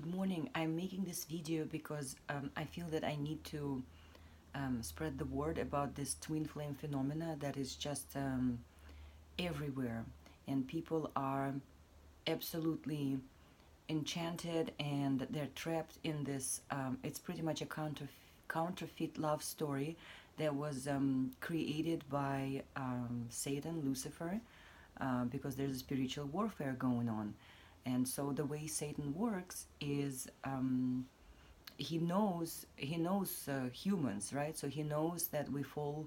Good morning. I'm making this video because I feel that I need to spread the word about this twin flame phenomena that is just everywhere, and people are absolutely enchanted and they're trapped in this. It's pretty much a counterfeit love story that was created by Satan, Lucifer, because there's a spiritual warfare going on. And so the way Satan works is he knows humans, right? So he knows that we fall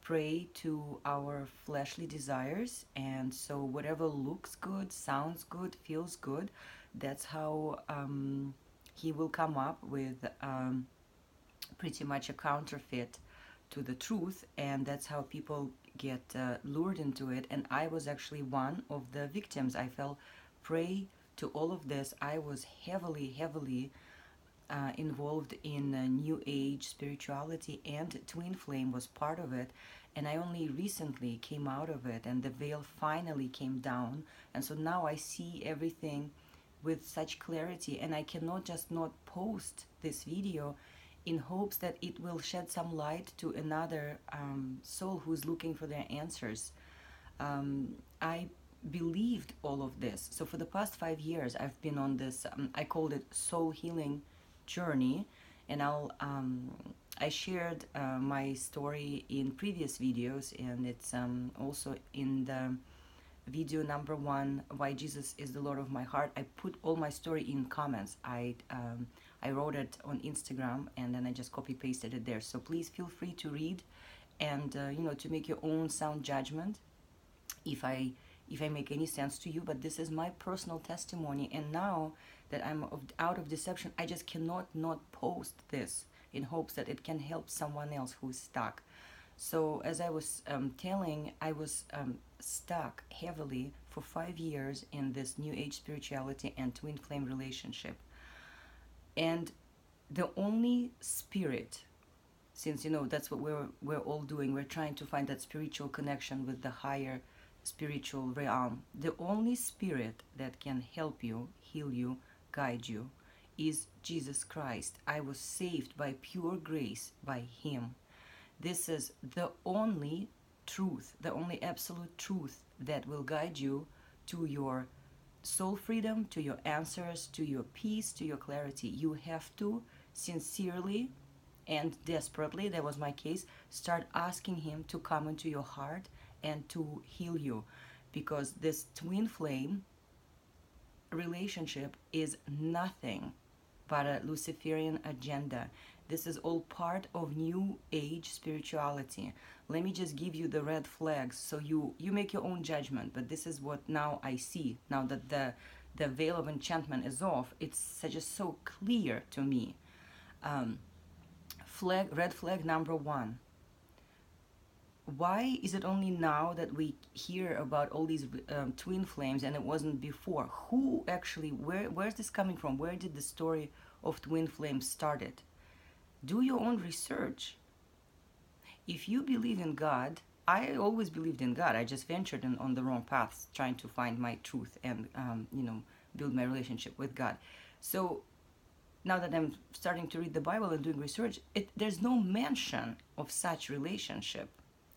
prey to our fleshly desires, and so whatever looks good, sounds good, feels good, that's how he will come up with pretty much a counterfeit to the truth, and that's how people get lured into it. And I was actually one of the victims. I fell prey to all of this. I was heavily involved in New Age spirituality, and Twin Flame was part of it, and I only recently came out of it, and the veil finally came down, and so now I see everything with such clarity, and I cannot just not post this video in hopes that it will shed some light to another soul who's looking for their answers. I believed all of this. So for the past 5 years I've been on this I called it soul healing journey, and I shared my story in previous videos, and it's also in the video number 1, Why Jesus is the Lord of My Heart. I put all my story in comments. I wrote it on Instagram and then I just copy pasted it there, so please feel free to read and you know, to make your own sound judgment if I make any sense to you. But this is my personal testimony, and now that I'm out of deception, I just cannot not post this in hopes that it can help someone else who's stuck. So as I was telling, I was stuck heavily for 5 years in this New Age spirituality and twin flame relationship, and the only spirit, since you know that's what we're all doing, we're trying to find that spiritual connection with the higher spiritual realm. The only spirit that can help you, heal you, guide you is Jesus Christ. I was saved by pure grace by Him. This is the only truth, the only absolute truth that will guide you to your soul freedom, to your answers, to your peace, to your clarity. You have to sincerely and desperately, that was my case, start asking Him to come into your heart and to heal you, because this twin flame relationship is nothing but a Luciferian agenda. This is all part of New Age spirituality. Let me just give you the red flags so you make your own judgment, but this is what now I see. Now that the veil of enchantment is off, it's just so clear to me. Red flag number 1. Why is it only now that we hear about all these twin flames and it wasn't before? Who actually, where's this coming from? Where did the story of twin flames started? Do your own research. If you believe in God, I always believed in God. I just ventured on the wrong path, trying to find my truth and you know, build my relationship with God. So now that I'm starting to read the Bible and doing research, there's no mention of such relationship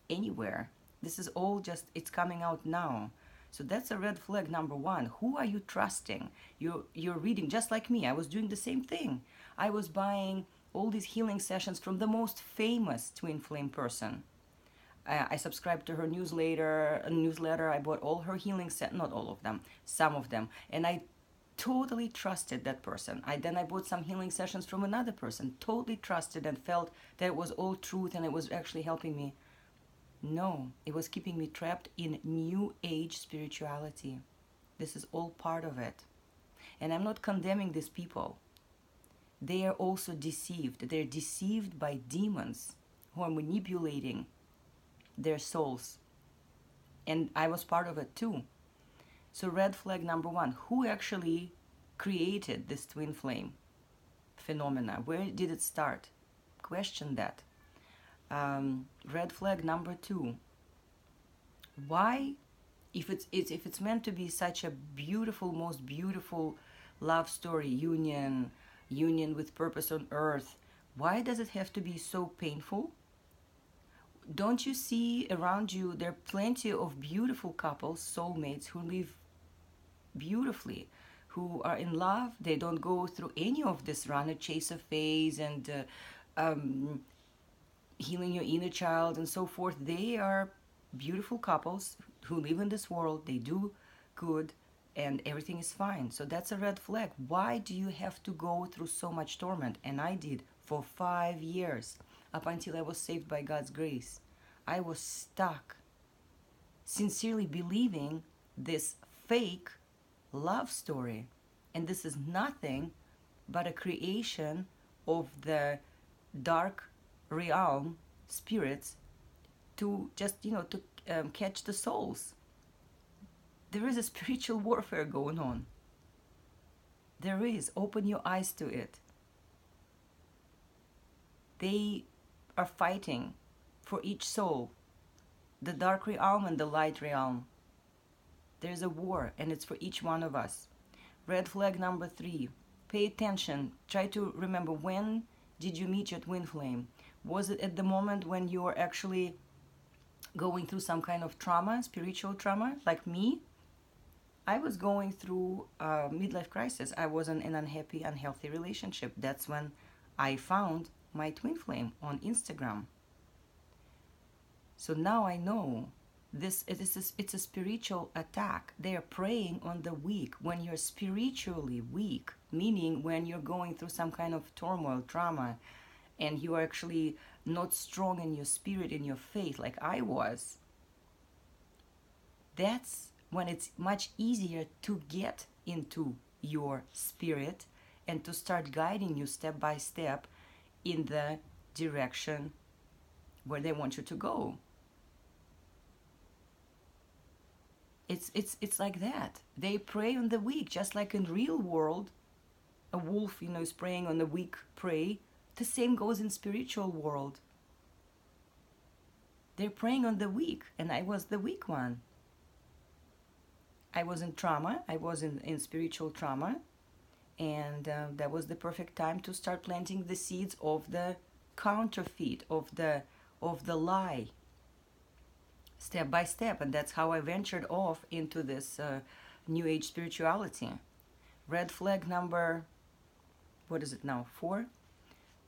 anywhere. This is all just, it's coming out now. So that's a red flag number 1. Who are you trusting? You're reading, just like me. I was doing the same thing. I was buying all these healing sessions from the most famous twin flame person. I subscribed to her newsletter. I bought all her healing set, not all of them, some of them, and I totally trusted that person. Then I bought some healing sessions from another person, totally trusted and felt that it was all truth and it was actually helping me. No, it was keeping me trapped in New Age spirituality. This is all part of it. And I'm not condemning these people. They are also deceived. They're deceived by demons who are manipulating their souls. And I was part of it too. So red flag number 1, who actually created this twin flame phenomena? Where did it start? Question that. Red flag number 2. Why, if it's meant to be such a beautiful, most beautiful love story, union with purpose on earth. Why does it have to be so painful? Don't you see around you there are plenty of beautiful couples, soulmates, who live beautifully, who are in love? They don't go through any of this runner chaser phase and healing your inner child and so forth. They are beautiful couples who live in this world. They do good and everything is fine. So that's a red flag. Why do you have to go through so much torment? And I did for 5 years, up until I was saved by God's grace. I was stuck sincerely believing this fake love story, and this is nothing but a creation of the dark realm spirits to just, you know, to catch the souls. There is a spiritual warfare going on. There is. Open your eyes to it. They are fighting for each soul, the dark realm and the light realm. There's a war, and it's for each one of us. Red flag number 3, pay attention. Try to remember, when did you meet your twin flame? Was it at the moment when you were actually going through some kind of trauma, spiritual trauma, like me? I was going through a midlife crisis. I was in an unhappy, unhealthy relationship. That's when I found my twin flame on Instagram. So now I know it's a spiritual attack. They are preying on the weak. When you're spiritually weak, meaning when you're going through some kind of turmoil, trauma, and you are actually not strong in your spirit, in your faith, like I was, that's when it's much easier to get into your spirit and to start guiding you step by step in the direction where they want you to go. It's like that. They prey on the weak, just like in real world, a wolf, you know, is preying on the weak prey. The same goes in spiritual world. They're preying on the weak, and I was the weak one. I was in trauma. I was in spiritual trauma, and that was the perfect time to start planting the seeds of the counterfeit, of the lie, step by step. And that's how I ventured off into this new age spirituality. Red flag number, what is it now,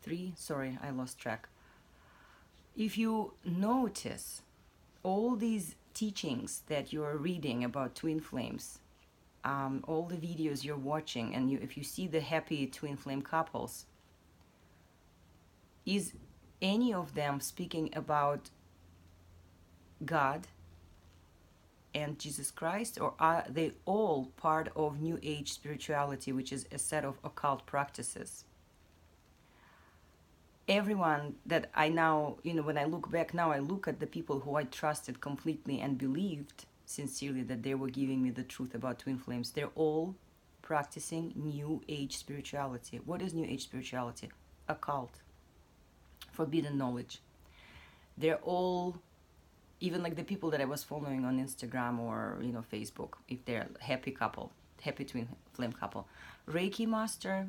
3, sorry, I lost track. If you notice all these teachings that you're reading about twin flames, all the videos you're watching, and if you see the happy twin flame couples, is any of them speaking about God and Jesus Christ, or are they all part of New Age spirituality, which is a set of occult practices? Everyone that I now, you know, when I look back now, I look at the people who I trusted completely and believed sincerely that they were giving me the truth about twin flames. They're all practicing New Age spirituality. What is New Age spirituality? Occult, forbidden knowledge. They're all, even like the people that I was following on Instagram or, you know, Facebook, if they're happy couple, happy twin flame couple, Reiki master,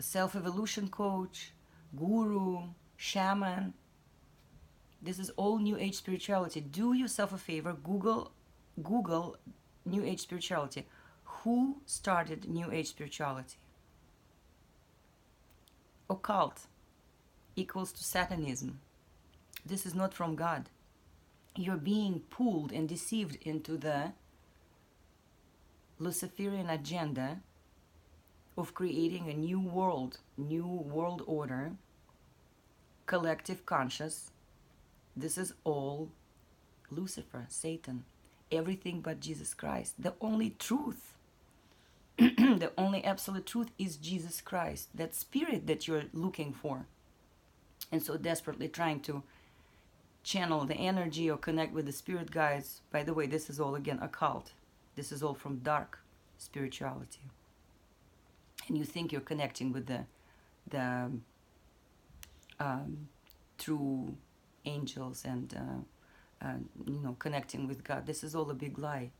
self-evolution coach, guru, shaman. This is all New Age spirituality. Do yourself a favor, Google New Age spirituality. Who started New Age spirituality? Occult equals to Satanism. This is not from God. You're being pulled and deceived into the Luciferian agenda of creating a new world order, collective conscious. This is all Lucifer, Satan, everything but Jesus Christ. The only truth, the only absolute truth is Jesus Christ, that spirit that you're looking for and so desperately trying to channel the energy or connect with the spirit guides. By the way, this is all again occult. This is all from dark spirituality. And you think you're connecting with the true angels and, you know, connecting with God. This is all a big lie.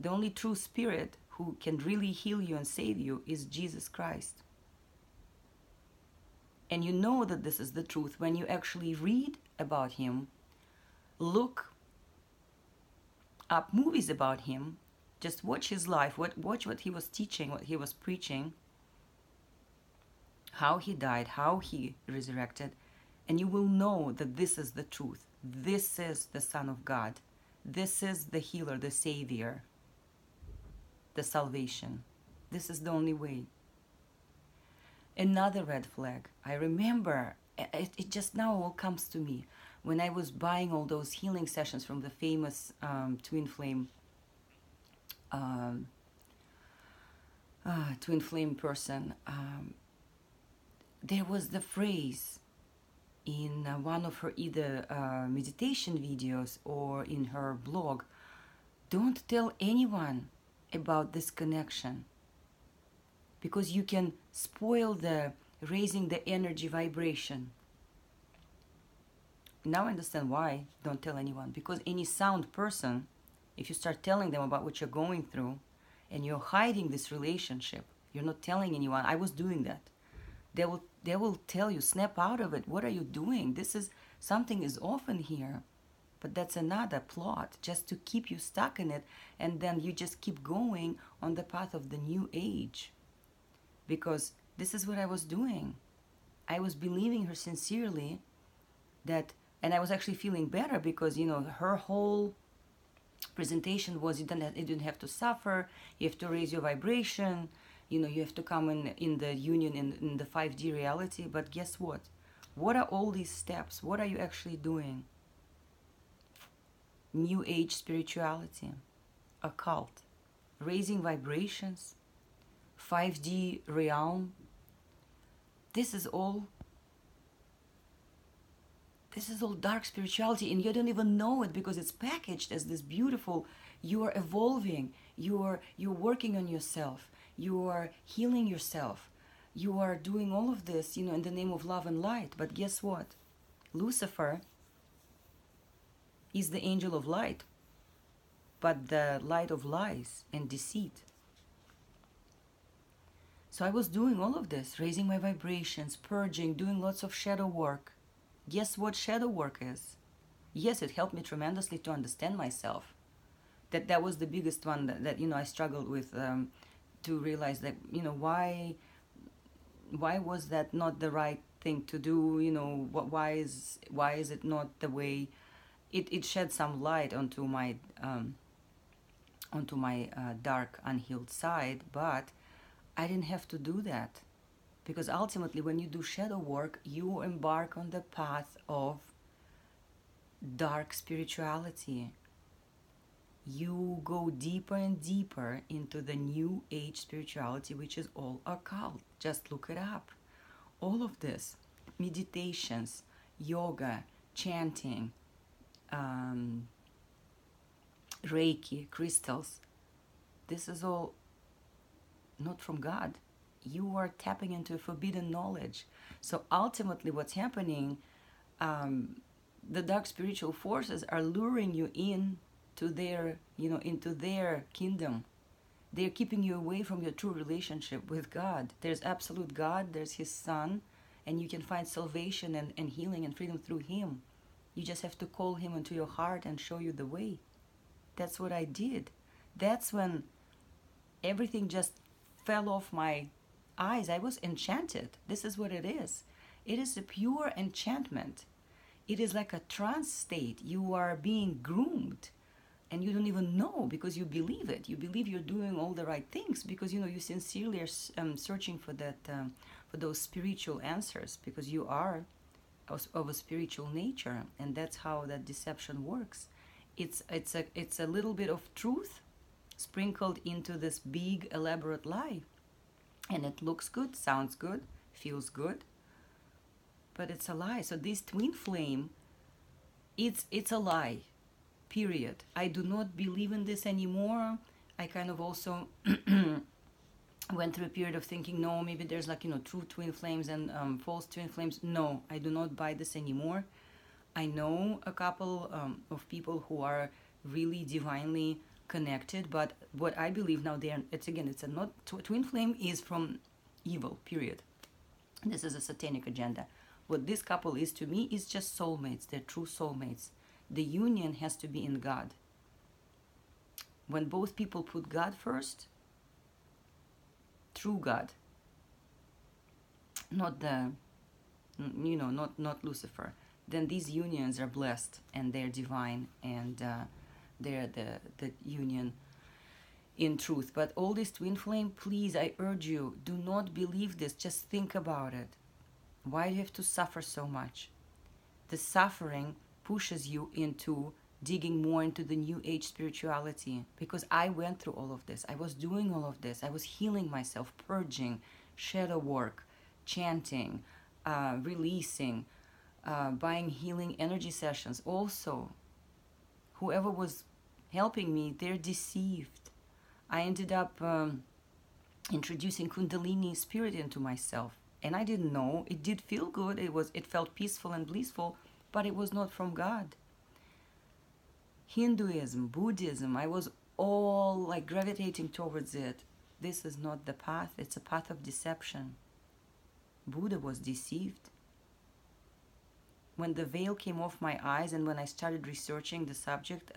The only true spirit who can really heal you and save you is Jesus Christ. And you know that this is the truth when you actually read about him, look up movies about him, just watch his life, watch what he was teaching, what he was preaching, how he died, how he resurrected, and you will know that this is the truth. This is the Son of God. This is the healer, the savior, the salvation. This is the only way. Another red flag. I remember, it just now all comes to me. When I was buying all those healing sessions from the famous twin flame person, there was the phrase in one of her either meditation videos or in her blog, don't tell anyone about this connection, because you can spoil the raising the energy vibration. Now I understand why don't tell anyone, because any sound person, if you start telling them about what you're going through and you're hiding this relationship, you're not telling anyone. I was doing that. They will tell you, snap out of it. What are you doing? This is something is off in here. But that's another plot, just to keep you stuck in it, and then you just keep going on the path of the new age. Because this is what I was doing. I was believing her sincerely, that, and I was actually feeling better, because you know her whole presentation was you didn't have to suffer, you have to raise your vibration, you know, you have to come in the union in the 5D reality. But guess what? What are all these steps? What are you actually doing? New age spirituality, occult, raising vibrations, 5D realm. This is all dark spirituality, and you don't even know it, because it's packaged as this beautiful, you are evolving, you're working on yourself, you are healing yourself, you are doing all of this, you know, in the name of love and light. But guess what? Lucifer is the angel of light, but the light of lies and deceit. So I was doing all of this, raising my vibrations, purging, doing lots of shadow work. Guess what shadow work is? Yes, it helped me tremendously to understand myself. That was the biggest one that you know, I struggled with, to realize that, you know, why was that not the right thing to do? You know, why is it not the way? It shed some light onto my dark, unhealed side, but I didn't have to do that, because ultimately when you do shadow work, you embark on the path of dark spirituality. You go deeper and deeper into the new age spirituality, which is all occult. Just look it up. All of this, meditations, yoga, chanting, Reiki, crystals, this is all not from God. You are tapping into forbidden knowledge. So ultimately what's happening, the dark spiritual forces are luring you into their kingdom. They're keeping you away from your true relationship with God. There's absolute God, there's his Son, and you can find salvation and healing and freedom through him. You just have to call him into your heart and show you the way. That's what I did. That's when everything just fell off my eyes. I was enchanted. This is what it is. It is a pure enchantment. It is like a trance state. You are being groomed and you don't even know, because you believe it. You believe you're doing all the right things, because you know you sincerely are searching for that, for those spiritual answers, because you are of a spiritual nature, and that's how that deception works. It's a little bit of truth sprinkled into this big elaborate lie, and it looks good, sounds good, feels good, but it's a lie. So this twin flame, it's a lie, period. I do not believe in this anymore. I kind of also went through a period of thinking, no, maybe there's like, you know, true twin flames and false twin flames. No, I do not buy this anymore. I know a couple of people who are really divinely connected, but what I believe now, they are, twin flame is from evil, period. This is a satanic agenda. What this couple is to me is just soulmates. They're true soulmates. The union has to be in God. When both people put God first, true God, not the, you know, not Lucifer, then these unions are blessed and they're divine, and they're the union in truth. But all this twin flame, please, I urge you, do not believe this. Just think about it. Why do you have to suffer so much? The suffering pushes you into digging more into the new age spirituality, because I went through all of this. I was doing all of this. I was healing myself, purging, shadow work, chanting, releasing, buying healing energy sessions. Also, whoever was helping me, they're deceived. I ended up introducing Kundalini spirit into myself, and I didn't know. It did feel good. It felt peaceful and blissful, but it was not from God. Hinduism, Buddhism, I was all like gravitating towards it. This is not the path. It's a path of deception. Buddha was deceived. When the veil came off my eyes and when I started researching the subject,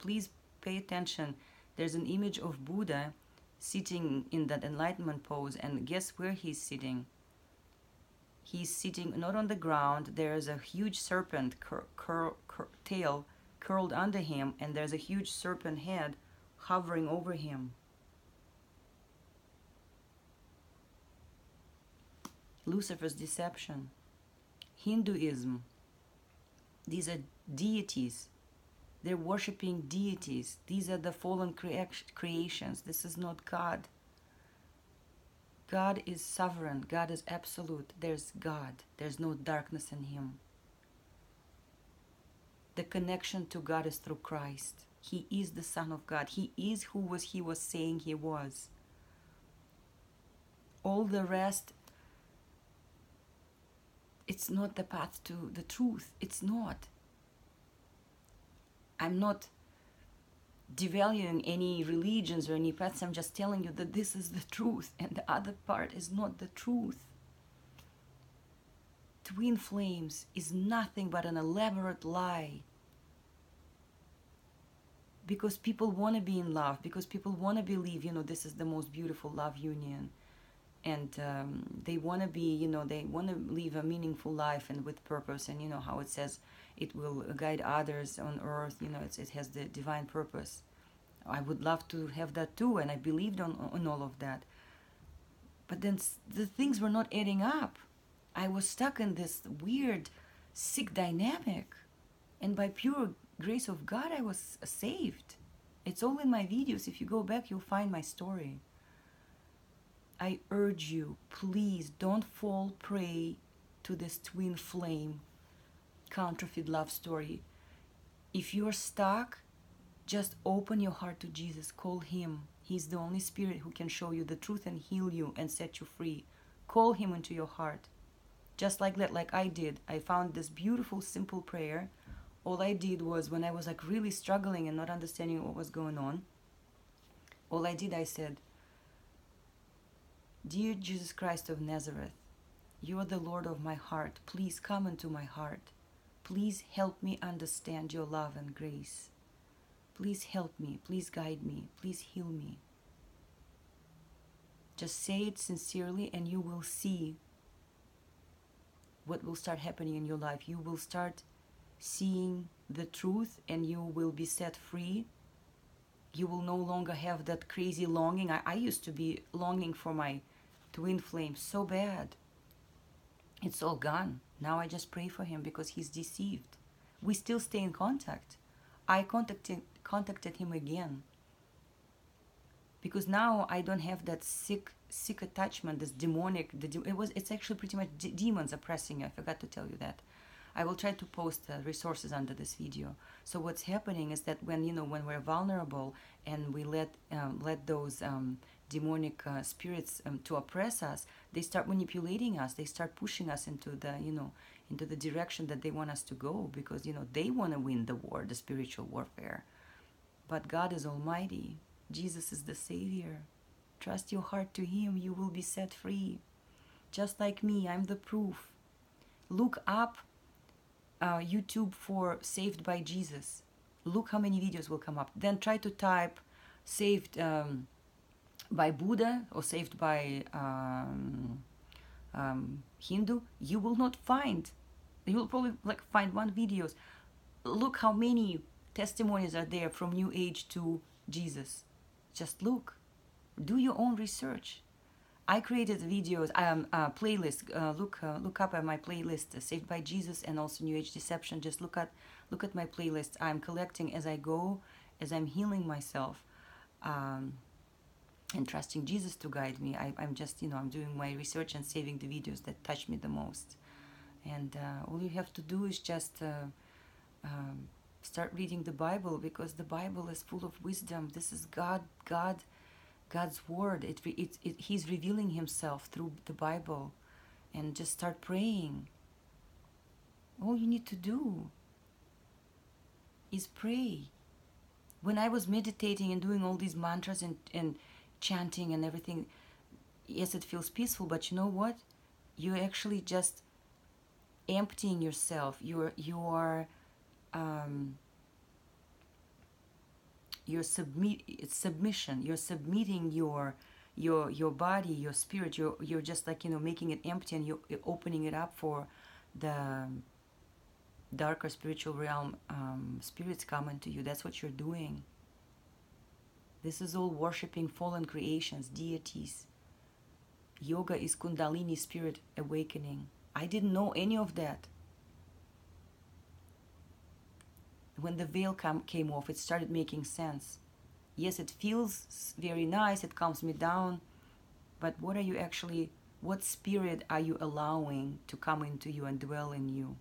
please pay attention. There's an image of Buddha sitting in that enlightenment pose, and guess where he's sitting? He's sitting not on the ground. There's a huge serpent tail curled under him, and there's a huge serpent head hovering over him. Lucifer's deception. Hinduism. These are deities. They're worshipping deities. These are the fallen creations. This is not God. God is sovereign. God is absolute. There's God. There's no darkness in Him. The connection to God is through Christ. He is the Son of God. He is who He was saying He was. All the rest, it's not the path to the truth. It's not. I'm not devaluing any religions or any paths. I'm just telling you that this is the truth, and the other part is not the truth. Twin flames is nothing but an elaborate lie, because people want to be in love, because people want to believe, you know, this is the most beautiful love union, and they want to be, you know, they want to live a meaningful life and with purpose, and you know how it says it will guide others on earth, you know, it has the divine purpose. I would love to have that too, and I believed on all of that, but then the things were not adding up. I was stuck in this weird, sick dynamic, and by pure grace of God, I was saved. It's all in my videos. If you go back, you'll find my story. I urge you, please don't fall prey to this twin flame counterfeit love story. If you're stuck, just open your heart to Jesus. Call Him. He's the only spirit who can show you the truth and heal you and set you free. Call Him into your heart. Just like that, like I did. I found this beautiful, simple prayer. All I did was, when I was like really struggling and not understanding what was going on, all I did, I said, "Dear Jesus Christ of Nazareth, you are the Lord of my heart. Please come into my heart. Please help me understand your love and grace. Please help me. Please guide me. Please heal me." Just say it sincerely, and you will see what will start happening in your life. You will start seeing the truth, and you will be set free. You will no longer have that crazy longing. I used to be longing for my twin flame so bad. It's all gone. Now I just pray for him, because he's deceived. We still stay in contact. I contacted him again, because now I don't have that sick attachment, this demonic. It's actually pretty much demons oppressing you. I forgot to tell you that. I will try to post resources under this video. So what's happening is that when we're vulnerable and we let those demonic spirits to oppress us, they start manipulating us. They start pushing us into the into the direction that they want us to go, because they want to win the war, the spiritual warfare. But God is almighty. Jesus is the Savior. Trust your heart to Him. You will be set free. Just like me, I'm the proof. Look up YouTube for Saved by Jesus. Look how many videos will come up. Then try to type Saved by Buddha or Saved by Hindu. You will not find. You will probably like find one videos. Look how many testimonies are there from New Age to Jesus. Just look. Do your own research. I created videos, playlist. Look up at my playlist, Saved by Jesus and also New Age Deception. Just look at my playlist. I'm collecting as I go, as I'm healing myself, and trusting Jesus to guide me. I'm just, I'm doing my research and saving the videos that touch me the most. And all you have to do is just start reading the Bible, because the Bible is full of wisdom. This is God's word. He's revealing Himself through the Bible. And just start praying. All you need to do is pray. When I was meditating and doing all these mantras and chanting and everything, yes, it feels peaceful, but you know what? You're actually just emptying yourself. You're submitting your body, your spirit. You're just like, making it empty, and you're opening it up for the darker spiritual realm. Spirits coming to you. That's what you're doing. This is all worshipping fallen creations, deities. Yoga is Kundalini spirit awakening. I didn't know any of that. When the veil came off, it started making sense. Yes, it feels very nice, it calms me down, but what spirit are you allowing to come into you and dwell in you?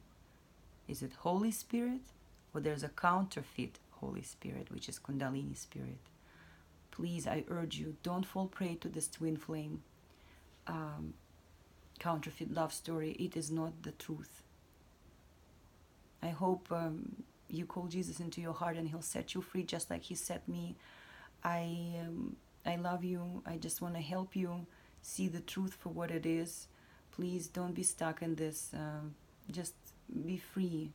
Is it Holy Spirit, or there's a counterfeit Holy Spirit, which is Kundalini spirit? Please, I urge you, don't fall prey to this twin flame counterfeit love story. It is not the truth. I hope you call Jesus into your heart and He'll set you free, just like He set me. I love you. I just want to help you see the truth for what it is. Please don't be stuck in this. Just be free.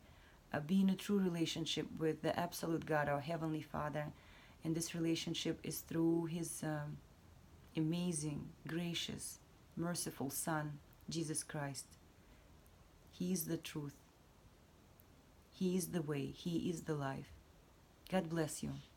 Be in a true relationship with the absolute God, our Heavenly Father. And this relationship is through His amazing, gracious, merciful Son, Jesus Christ. He is the truth. He is the way. He is the life. God bless you.